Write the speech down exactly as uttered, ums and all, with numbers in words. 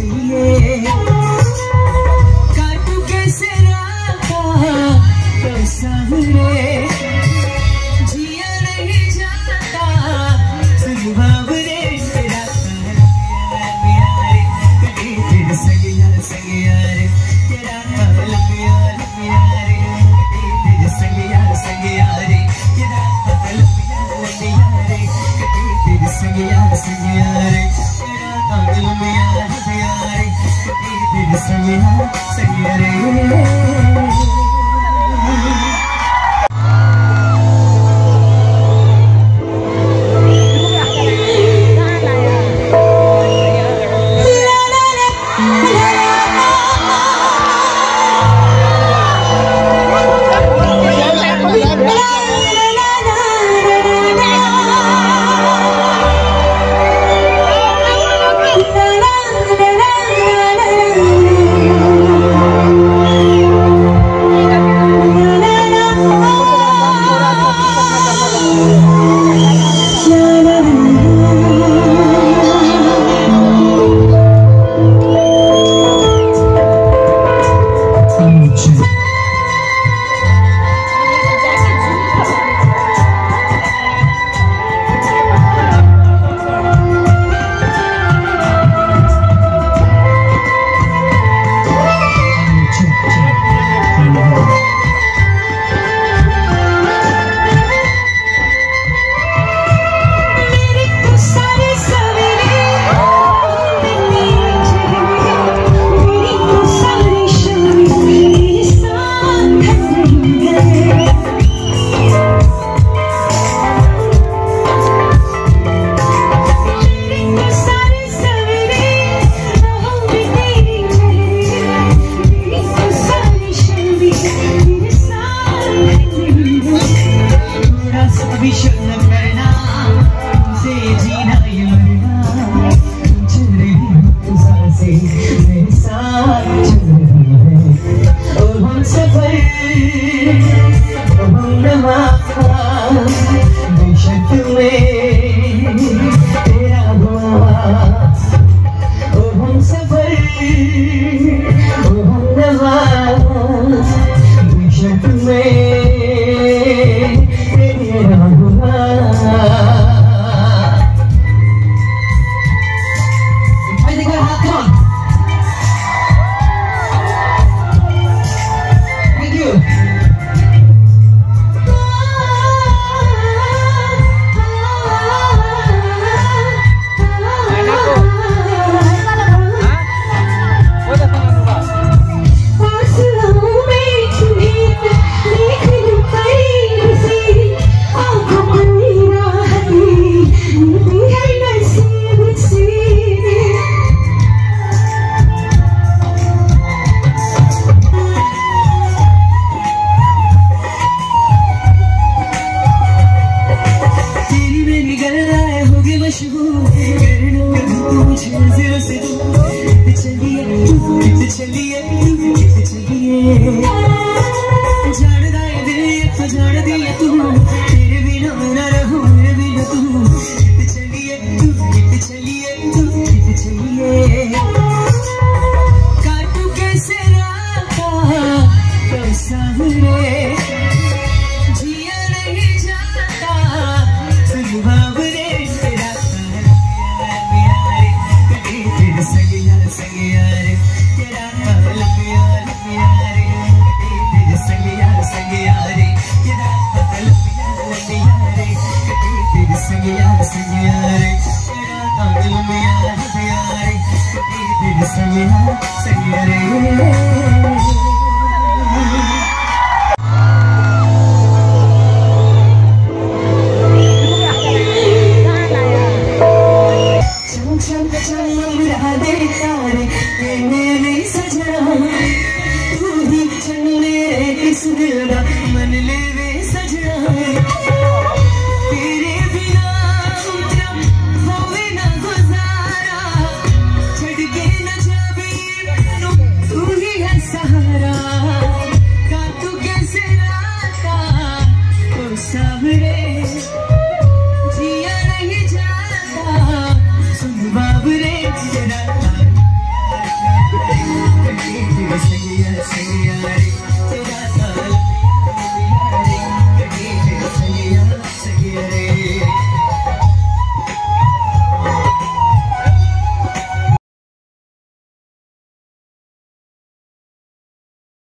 लिए काटू कैसे राता कैसा रे जिया नहीं जाता संभाव रे तेरा तेरे संग यार संग यार तेरा लग यार यार तेरे संग यार संग यार तेरा लग यार तेरे संग यार संग यार दिल में यार यार तेरे संग संग रे I'm